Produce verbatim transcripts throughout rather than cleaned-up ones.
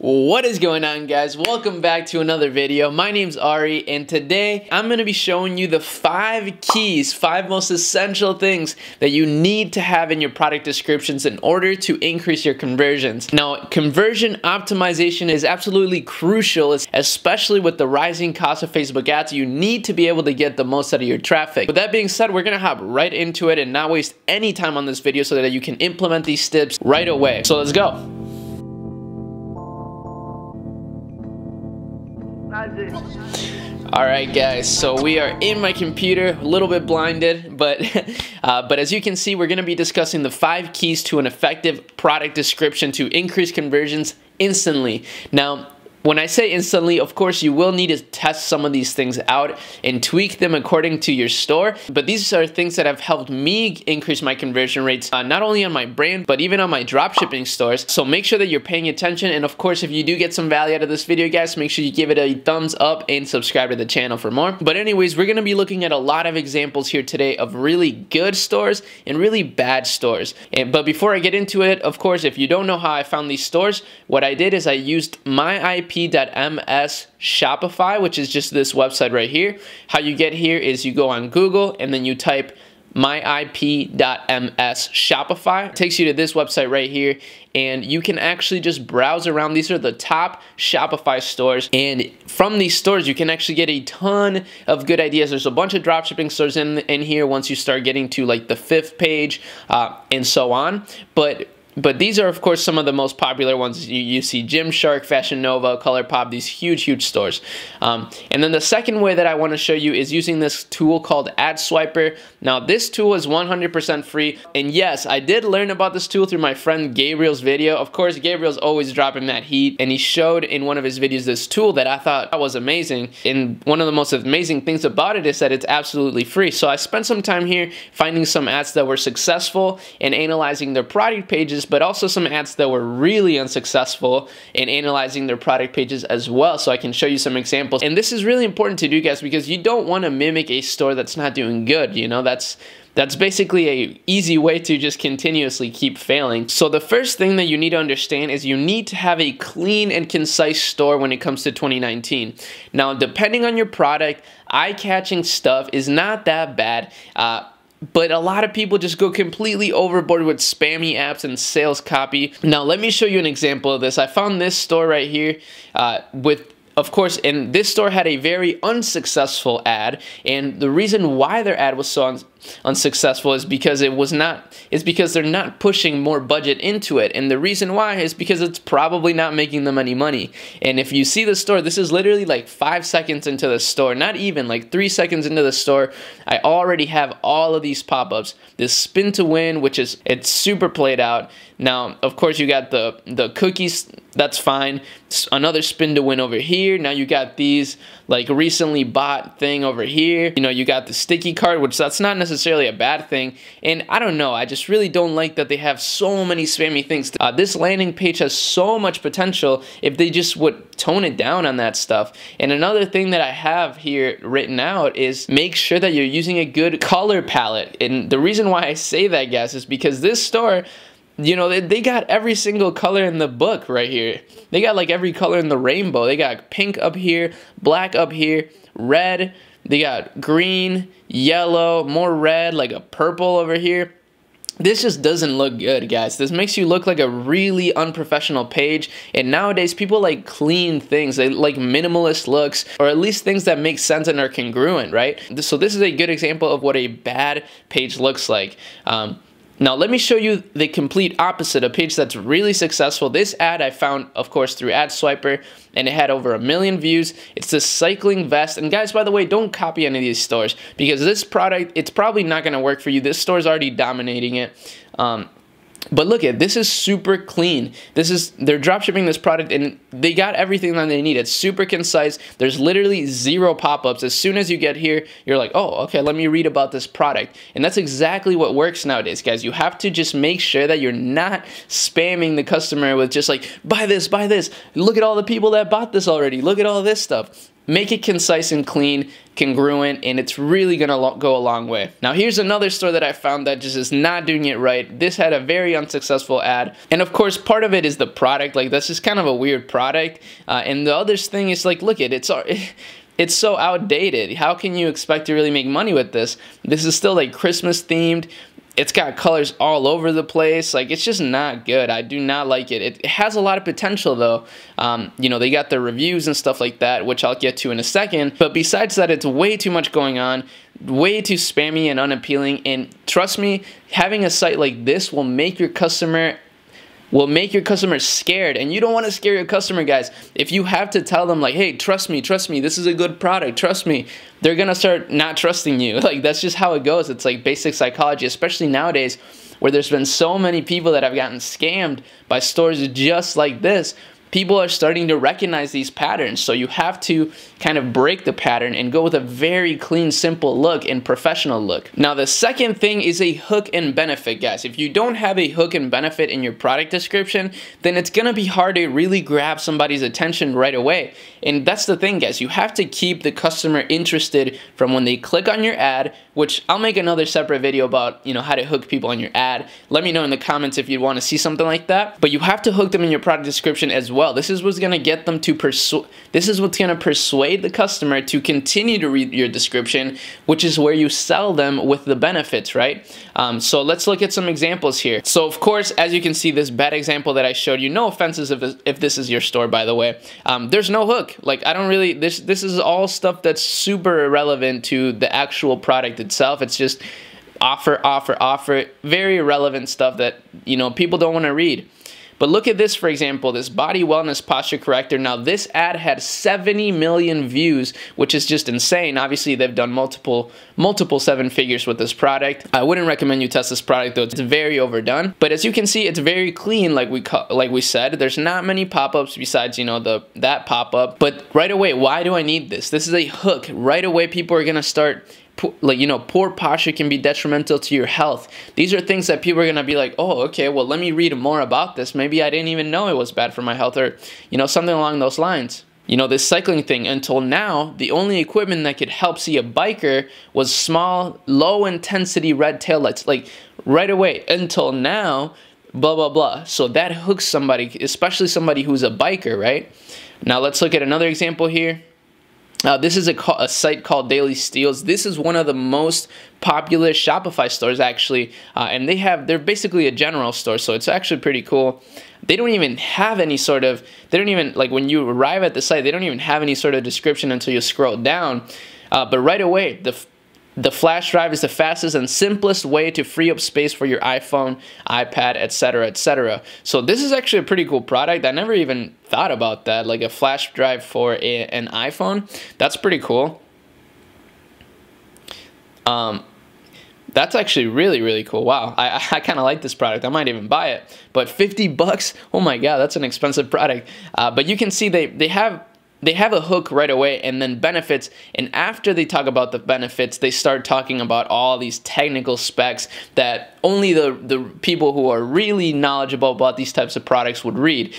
What is going on, guys? Welcome back to another video. My name's Ari, and today I'm gonna be showing you the five keys, five most essential things that you need to have in your product descriptions in order to increase your conversions. Now, conversion optimization is absolutely crucial, especially with the rising cost of Facebook ads. You need to be able to get the most out of your traffic. With that being said, we're gonna hop right into it and not waste any time on this video so that you can implement these tips right away. So let's go. Alright guys, so we are in my computer, a little bit blinded, but uh, but as you can see, we're going to be discussing the five keys to an effective product description to increase conversions instantly. Now, when I say instantly, of course, you will need to test some of these things out and tweak them according to your store. But these are things that have helped me increase my conversion rates, uh, not only on my brand, but even on my dropshipping stores. So make sure that you're paying attention. And of course, if you do get some value out of this video, guys, make sure you give it a thumbs up and subscribe to the channel for more. But anyways, we're going to be looking at a lot of examples here today of really good stores and really bad stores. And, but before I get into it, of course, if you don't know how I found these stores, what I did is I used my I P dot M S Shopify, which is just this website right here. How you get here is you go on Google and then you type my I P dot M S Shopify. It takes you to this website right here, and you can actually just browse around. These are the top Shopify stores, and from these stores you can actually get a ton of good ideas. There's a bunch of dropshipping stores in, in here once you start getting to like the fifth page uh, and so on. But But these are, of course, some of the most popular ones. You, you see Gymshark, Fashion Nova, Colourpop, these huge, huge stores. Um, and then the second way that I want to show you is using this tool called AdSwiper. Now, this tool is one hundred percent free. And yes, I did learn about this tool through my friend Gabriel's video. Of course, Gabriel's always dropping that heat. And he showed in one of his videos this tool that I thought was amazing. And one of the most amazing things about it is that it's absolutely free. So I spent some time here finding some ads that were successful and analyzing their product pages, but also some ads that were really unsuccessful in analyzing their product pages as well, so I can show you some examples. And this is really important to do, guys, because you don't want to mimic a store that's not doing good. You know, that's that's basically a easy way to just continuously keep failing. So the first thing that you need to understand is you need to have a clean and concise store when it comes to twenty nineteen. Now, depending on your product, eye-catching stuff is not that bad. Uh, But a lot of people just go completely overboard with spammy apps and sales copy. Now, let me show you an example of this. I found this store right here uh, with, of course, and this store had a very unsuccessful ad. And the reason why their ad was so un unsuccessful is because it was not, it's because they're not pushing more budget into it. And the reason why is because it's probably not making them any money. And if you see the store, this is literally like five seconds into the store, not even like three seconds into the store. I already have all of these pop-ups, this spin to win, which is, it's super played out. Now, of course, you got the, the cookies, that's fine. Another spin to win over here. Now you got these like recently bought thing over here. You know, you got the sticky card, which that's not necessarily necessarily a bad thing. And I don't know, I just really don't like that they have so many spammy things. Uh, this landing page has so much potential if they just would tone it down on that stuff. And another thing that I have here written out is make sure that you're using a good color palette. And the reason why I say that, guys, is because this store, you know, they, they got every single color in the book right here. They got like every color in the rainbow. They got pink up here, black up here, red. They got green, yellow, more red, like a purple over here. This just doesn't look good, guys. This makes you look like a really unprofessional page. And nowadays, people like clean things. They like minimalist looks, or at least things that make sense and are congruent, right? So this is a good example of what a bad page looks like. Um, Now, let me show you the complete opposite, a page that's really successful. This ad I found, of course, through AdSwiper, and it had over a million views. It's this cycling vest. And guys, by the way, don't copy any of these stores because this product, it's probably not going to work for you. This store's already dominating it. Um, But look at this, is super clean. This is, they're drop shipping this product and they got everything that they need. It's super concise. There's literally zero pop-ups. As soon as you get here, you're like, oh, okay, let me read about this product. And that's exactly what works nowadays, guys. You have to just make sure that you're not spamming the customer with just like, buy this, buy this. Look at all the people that bought this already. Look at all this stuff. Make it concise and clean, congruent, and it's really gonna go a long way. Now here's another store that I found that just is not doing it right. This had a very unsuccessful ad, and of course part of it is the product. Like, that's just kind of a weird product, uh, and the other thing is, like, look it, it's it's so outdated. How can you expect to really make money with this? This is still like Christmas themed. It's got colors all over the place. Like, it's just not good. I do not like it. It has a lot of potential though. Um, you know, they got their reviews and stuff like that, which I'll get to in a second. But besides that, it's way too much going on, way too spammy and unappealing. And trust me, having a site like this will make your customer will make your customer scared, and you don't want to scare your customer, guys. If you have to tell them like, hey, trust me, trust me, this is a good product, trust me, they're gonna start not trusting you. Like, that's just how it goes. It's like basic psychology, especially nowadays where there's been so many people that have gotten scammed by stores just like this. People are starting to recognize these patterns, so you have to kind of break the pattern and go with a very clean, simple look and professional look. Now, the second thing is a hook and benefit, guys. If you don't have a hook and benefit in your product description, then it's gonna be hard to really grab somebody's attention right away. And that's the thing, guys. You have to keep the customer interested from when they click on your ad, which I'll make another separate video about, you know, how to hook people on your ad. Let me know in the comments if you want to see something like that. But you have to hook them in your product description as well. Well, this is what's gonna get them to persu- this is what's gonna persuade the customer to continue to read your description, which is where you sell them with the benefits, right? Um, so let's look at some examples here. So of course, as you can see, this bad example that I showed you, no offenses if, if this is your store, by the way, um, there's no hook. Like, I don't really, this, this is all stuff that's super irrelevant to the actual product itself. It's just offer, offer, offer, very irrelevant stuff that, you know, people don't wanna read. But look at this, for example, this body wellness posture corrector. Now, this ad had seventy million views, which is just insane. Obviously, they've done multiple multiple seven figures with this product. I wouldn't recommend you test this product, though. It's very overdone. But as you can see, it's very clean, like we like we said. There's not many pop-ups besides, you know, the that pop-up. But right away, why do I need this? This is a hook. Right away, people are gonna start. Like, you know, poor posture can be detrimental to your health. These are things that people are gonna be like, oh, okay, well, let me read more about this. Maybe I didn't even know it was bad for my health, or, you know, something along those lines. You know, this cycling thing, until now, the only equipment that could help see a biker was small, low intensity red taillights. Like, right away, until now, blah, blah, blah. So that hooks somebody, especially somebody who's a biker, right? Now let's look at another example here. Uh, this is a, a site called Daily Steals. This is one of the most popular Shopify stores, actually, uh, and they have they're basically a general store, so it's actually pretty cool. They don't even have any sort of they don't even like when you arrive at the site, they don't even have any sort of description until you scroll down. Uh, but right away, the the flash drive is the fastest and simplest way to free up space for your iPhone, iPad, et cetera, et cetera. So this is actually a pretty cool product. I never even thought about that, like a flash drive for a, an iPhone. That's pretty cool. Um, that's actually really, really cool. Wow, I, I kind of like this product. I might even buy it. But fifty bucks, oh my God, that's an expensive product. Uh, but you can see they, they have... They have a hook right away, and then benefits, and after they talk about the benefits, they start talking about all these technical specs that only the, the people who are really knowledgeable about these types of products would read.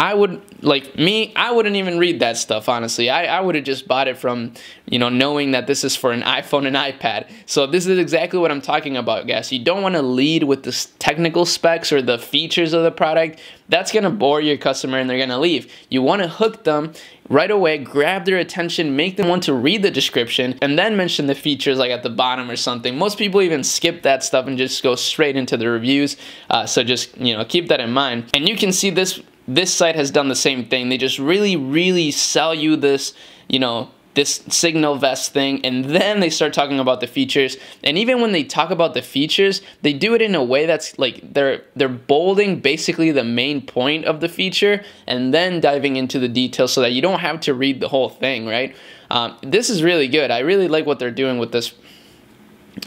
I would, like me, I wouldn't even read that stuff, honestly. I, I would have just bought it from, you know, knowing that this is for an iPhone and iPad. So this is exactly what I'm talking about, guys. You don't want to lead with the technical specs or the features of the product. That's going to bore your customer and they're going to leave. You want to hook them right away, grab their attention, make them want to read the description, and then mention the features like at the bottom or something. Most people even skip that stuff and just go straight into the reviews. Uh, so just, you know, keep that in mind. And you can see this... This site has done the same thing. They just really, really sell you this, you know, this signal vest thing, and then they start talking about the features. And even when they talk about the features, they do it in a way that's like they're they're bolding basically the main point of the feature and then diving into the details so that you don't have to read the whole thing, right? Um, this is really good. I really like what they're doing with this.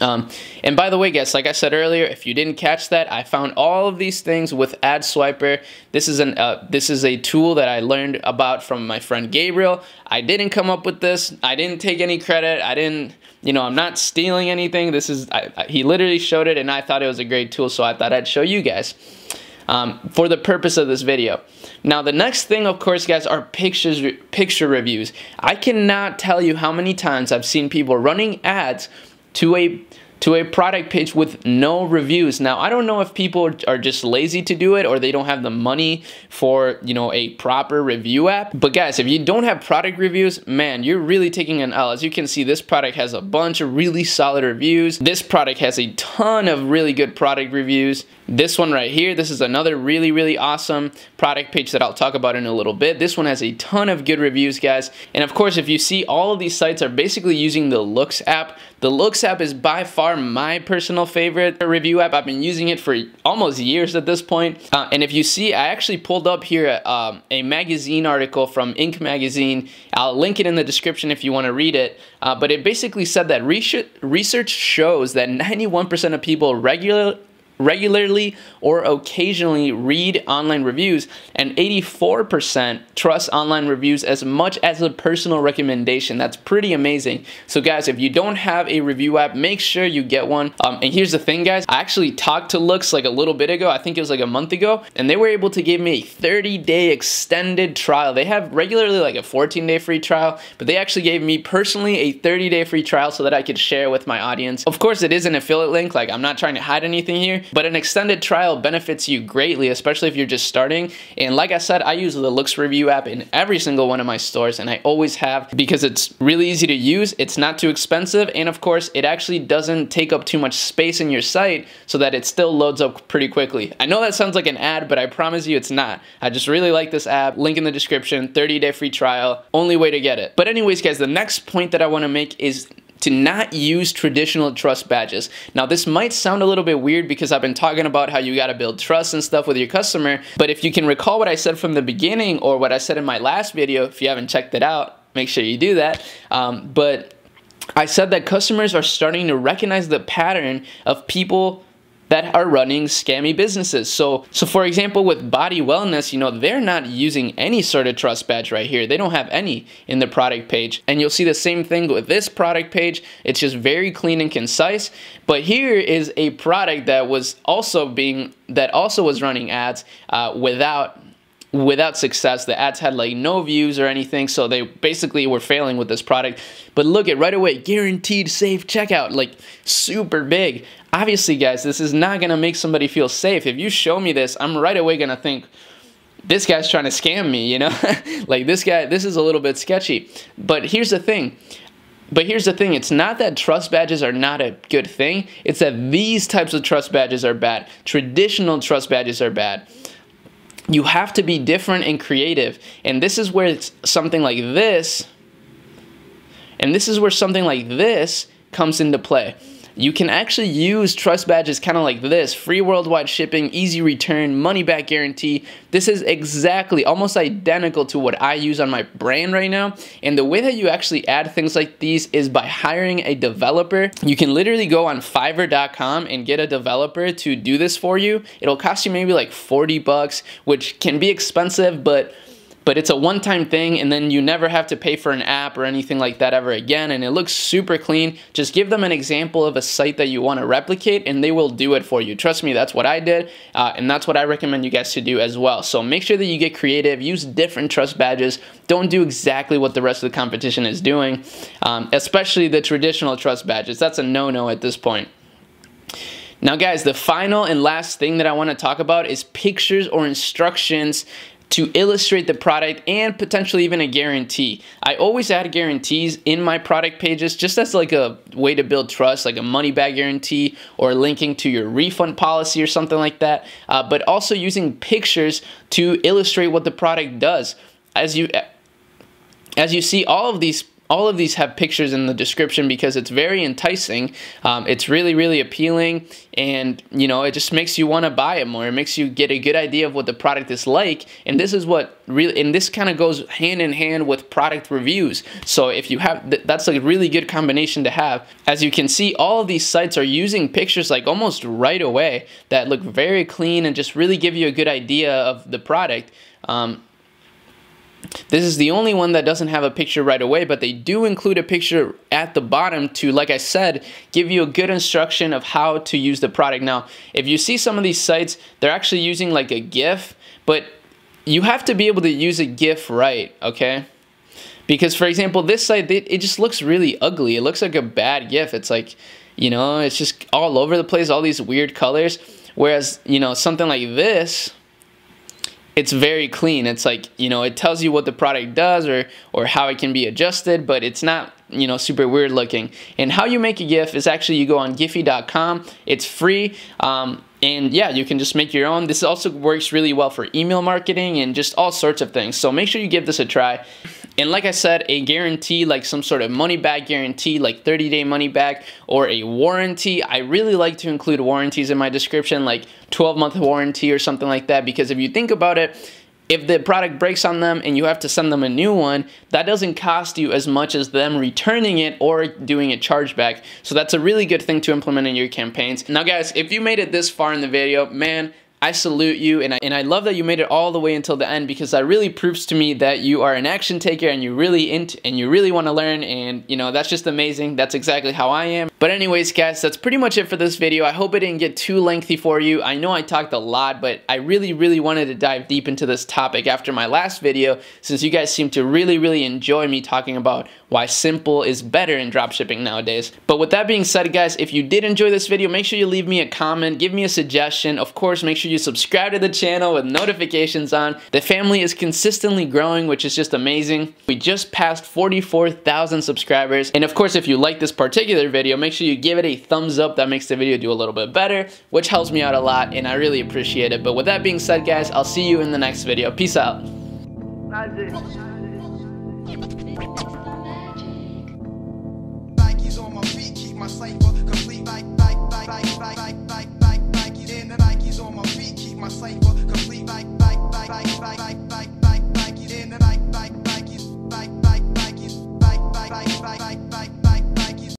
Um, and by the way, guys, like I said earlier, if you didn't catch that, I found all of these things with AdSwiper. This is an uh, this is a tool that I learned about from my friend Gabriel. I didn't come up with this. I didn't take any credit. I didn't, you know, I'm not stealing anything. This is I, I, he literally showed it, and I thought it was a great tool, so I thought I'd show you guys. um, for the purpose of this video. Now the next thing, of course, guys, are pictures, picture reviews. I cannot tell you how many times I've seen people running ads to a to a product page with no reviews. Now, I don't know if people are just lazy to do it or they don't have the money for, you know, a proper review app. But guys, if you don't have product reviews, man, you're really taking an L. As you can see, this product has a bunch of really solid reviews. This product has a ton of really good product reviews. This one right here, this is another really, really awesome product page that I'll talk about in a little bit. This one has a ton of good reviews, guys. And of course, if you see, all of these sites are basically using the Looks app. The Looks app is by far my personal favorite review app. I've been using it for almost years at this point. Uh, and if you see, I actually pulled up here a, um, a magazine article from Inc. Magazine. I'll link it in the description if you want to read it. Uh, but it basically said that research shows that ninety-one percent of people regularly regularly or occasionally read online reviews, and eighty-four percent trust online reviews as much as a personal recommendation. That's pretty amazing. So guys, if you don't have a review app, make sure you get one. Um, and here's the thing, guys, I actually talked to Looks like a little bit ago, I think it was like a month ago, and they were able to give me a thirty day extended trial. They have regularly like a fourteen day free trial, but they actually gave me personally a thirty day free trial so that I could share with my audience. Of course, it is an affiliate link, like I'm not trying to hide anything here, but an extended trial benefits you greatly, especially if you're just starting. And like I said, I use the Looks review app in every single one of my stores, and I always have, because it's really easy to use, it's not too expensive, and of course, it actually doesn't take up too much space in your site so that it still loads up pretty quickly. I know that sounds like an ad, but I promise you it's not. I just really like this app. Link in the description, thirty day free trial, only way to get it. But anyways, guys, the next point that I want to make is to not use traditional trust badges. Now this might sound a little bit weird because I've been talking about how you gotta build trust and stuff with your customer, but if you can recall what I said from the beginning, or what I said in my last video, if you haven't checked it out, make sure you do that. Um, but I said that customers are starting to recognize the pattern of people that are running scammy businesses. So, so for example, with Body Wellness, you know, they're not using any sort of trust badge right here. They don't have any in the product page. And you'll see the same thing with this product page. It's just very clean and concise. But here is a product that was also being, that also was running ads uh, without without success. The ads had like no views or anything, so they basically were failing with this product. But look at right away, guaranteed safe checkout, like super big. Obviously, guys, this is not gonna make somebody feel safe. If you show me this, I'm right away gonna think, this guy's trying to scam me, you know? Like this guy, this is a little bit sketchy. But here's the thing. But here's the thing, it's not that trust badges are not a good thing, it's that these types of trust badges are bad. Traditional trust badges are bad. You have to be different and creative, and this is where it's something like this, and this is where something like this comes into play. You can actually use trust badges kind of like this: free worldwide shipping, easy return, money back guarantee. This is exactly, almost identical to what I use on my brand right now. And the way that you actually add things like these is by hiring a developer. You can literally go on Fiverr dot com and get a developer to do this for you. It'll cost you maybe like forty bucks, which can be expensive, but But it's a one-time thing, and then you never have to pay for an app or anything like that ever again, and it looks super clean. Just give them an example of a site that you want to replicate, and they will do it for you. Trust me, that's what I did, uh, and that's what I recommend you guys to do as well. So make sure that you get creative, use different trust badges. Don't do exactly what the rest of the competition is doing, um, especially the traditional trust badges. That's a no-no at this point. Now, guys, the final and last thing that I want to talk about is pictures or instructions to illustrate the product, and potentially even a guarantee. I always add guarantees in my product pages just as like a way to build trust, like a money back guarantee or linking to your refund policy or something like that, uh, but also using pictures to illustrate what the product does. As you, as you see, all of these All of these have pictures in the description because it's very enticing. Um, it's really, really appealing, and you know, it just makes you want to buy it more. It makes you get a good idea of what the product is like, and this is what really, and this kind of goes hand in hand with product reviews. So if you have, th that's like a really good combination to have. As you can see, all of these sites are using pictures like almost right away that look very clean and just really give you a good idea of the product. Um, This is the only one that doesn't have a picture right away, but they do include a picture at the bottom to, like I said, give you a good instruction of how to use the product. Now, if you see some of these sites, they're actually using like a GIF, but you have to be able to use a GIF right, okay? Because, for example, this site, it just looks really ugly. It looks like a bad GIF. It's like, you know, it's just all over the place, all these weird colors. Whereas, you know, something like this, it's very clean. It's like, you know, it tells you what the product does or or how it can be adjusted, but it's not, you know, super weird looking. And how you make a GIF is actually you go on giphy dot com. It's free. Um, and yeah, you can just make your own. This also works really well for email marketing and just all sorts of things. So make sure you give this a try. And like I said, a guarantee, like some sort of money back guarantee, like thirty day money back, or a warranty. I really like to include warranties in my description, like twelve month warranty or something like that, because if you think about it, if the product breaks on them and you have to send them a new one, that doesn't cost you as much as them returning it or doing a chargeback. So that's a really good thing to implement in your campaigns. Now guys, if you made it this far in the video, man, I salute you, and I, and I love that you made it all the way until the end, because that really proves to me that you are an action taker and you really int and you really want to learn, and you know, that's just amazing. That's exactly how I am. But anyways guys, that's pretty much it for this video. I hope it didn't get too lengthy for you. I know I talked a lot, but I really really wanted to dive deep into this topic after my last video, since you guys seem to really really enjoy me talking about why simple is better in dropshipping nowadays. But with that being said guys, if you did enjoy this video, make sure you leave me a comment, give me a suggestion. Of course, make sure you you subscribe to the channel with notifications on. The family is consistently growing, which is just amazing. We just passed forty-four thousand subscribers. And of course, if you like this particular video, make sure you give it a thumbs up. That makes the video do a little bit better, which helps me out a lot, and I really appreciate it. But with that being said guys, I'll see you in the next video. Peace out. Nike's on my feet, keep my cypher.